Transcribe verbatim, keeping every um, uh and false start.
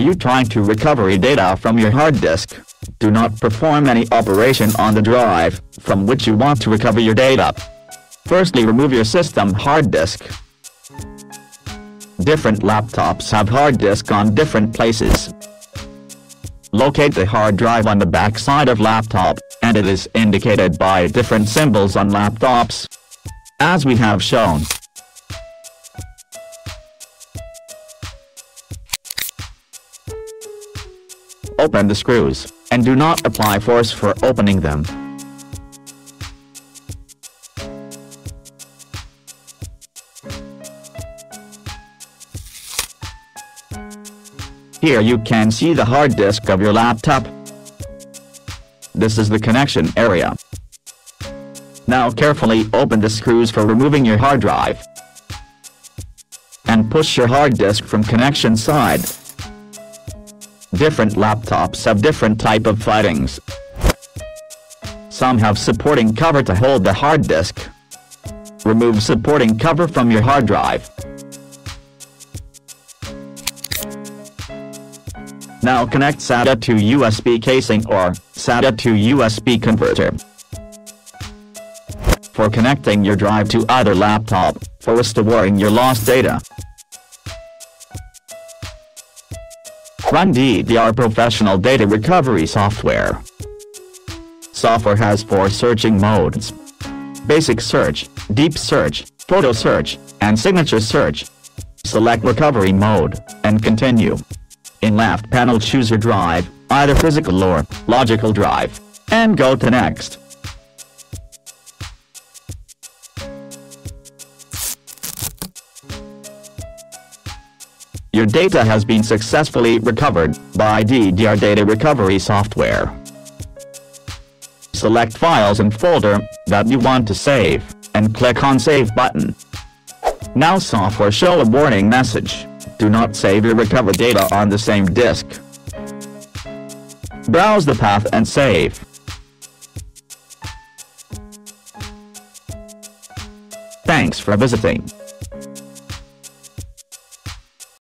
Are you trying to recover data from your hard disk? Do not perform any operation on the drive from which you want to recover your data. Firstly, remove your system hard disk. Different laptops have hard disk on different places. Locate the hard drive on the back side of laptop, and it is indicated by different symbols on laptops, as we have shown. Open the screws, and do not apply force for opening them. Here you can see the hard disk of your laptop. This is the connection area. Now carefully open the screws for removing your hard drive, and push your hard disk from connection side. Different laptops have different type of fittings. Some have supporting cover to hold the hard disk. Remove supporting cover from your hard drive. Now connect SATA to U S B casing or SATA to U S B converter. For connecting your drive to other laptop, for restoring your lost data. Run D D R Professional Data Recovery Software. Software has four searching modes: Basic Search, Deep Search, Photo Search, and Signature Search. Select Recovery Mode, and continue. In left panel choose your drive, either physical or logical drive, and go to next. Your data has been successfully recovered by D D R Data Recovery Software. Select files and folder that you want to save, and click on Save button. Now software show a warning message. Do not save your recovered data on the same disk. Browse the path and save. Thanks for visiting.